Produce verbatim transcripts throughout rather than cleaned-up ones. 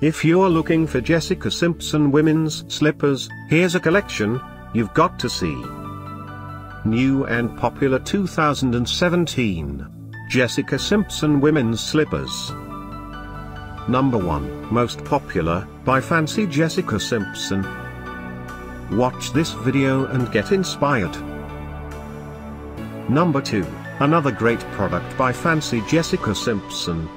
If you're looking for Jessica Simpson women's slippers, here's a collection you've got to see. New and popular two thousand seventeen. Jessica Simpson women's slippers. Number one, most popular, by Fancy Jessica Simpson. Watch this video and get inspired. Number two, another great product by Fancy Jessica Simpson.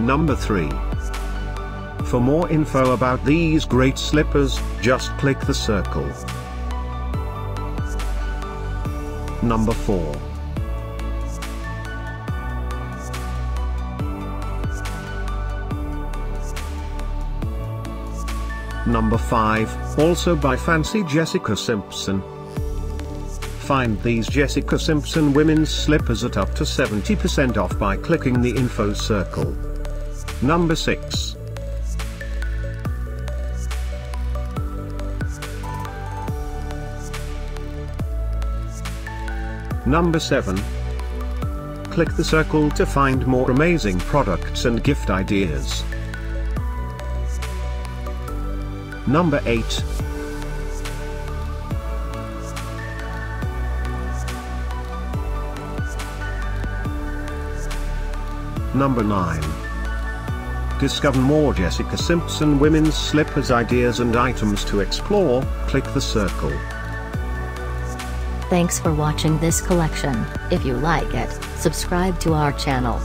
Number three. For more info about these great slippers, just click the circle. Number four. Number five, also by Fancy Jessica Simpson. Find these Jessica Simpson women's slippers at up to seventy percent off by clicking the info circle. Number six. Number seven. Click the circle to find more amazing products and gift ideas. Number eight. Number nine. Discover more Jessica Simpson women's slippers ideas and items to explore, click the circle. Thanks for watching this collection. If you like it, subscribe to our channel.